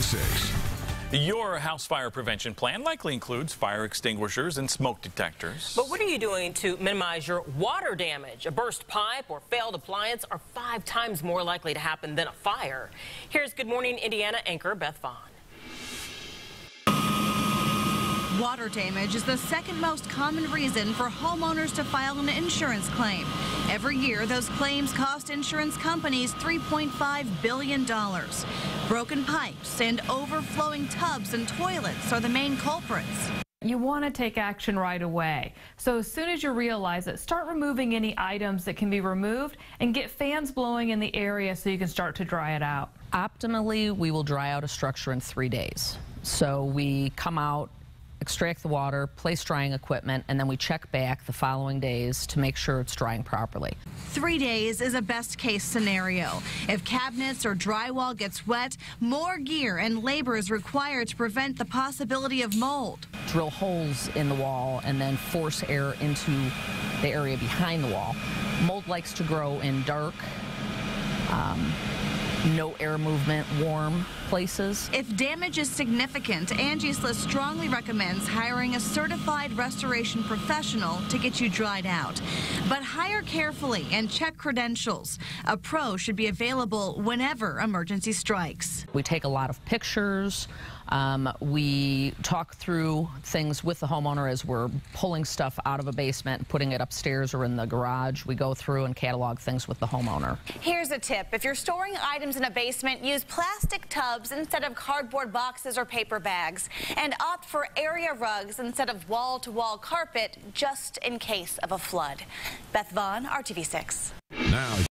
RTV6. Your house fire prevention plan likely includes fire extinguishers and smoke detectors. But what are you doing to minimize your water damage? A burst pipe or failed appliance are 5 times more likely to happen than a fire. Here's Good Morning Indiana anchor Beth Vaughn. Water damage is the second most common reason for homeowners to file an insurance claim. Every year, those claims cost insurance companies $3.5 billion. Broken pipes and overflowing tubs and toilets are the main culprits. You want to take action right away. So as soon as you realize it, start removing any items that can be removed and get fans blowing in the area so you can start to dry it out. Optimally, we will dry out a structure in 3 days. So we come out, extract the water, place drying equipment, and then we check back the following days to make sure it's drying properly. 3 days is a best-case scenario. If cabinets or drywall gets wet, more gear and labor is required to prevent the possibility of mold. Drill holes in the wall and then force air into the area behind the wall. Mold likes to grow in dark, no air movement, warm places. If damage is significant, Angie's List strongly recommends hiring a certified restoration professional to get you dried out. But hire carefully and check credentials. A pro should be available whenever emergency strikes. We take a lot of pictures. We talk through things with the homeowner as we're pulling stuff out of a basement and putting it upstairs or in the garage. We go through and catalog things with the homeowner. Here's a tip. If you're storing items in a basement, use plastic tubs instead of cardboard boxes or paper bags, and opt for area rugs instead of wall-to-wall carpet, just in case of a flood. Beth Vaughn, RTV6. Now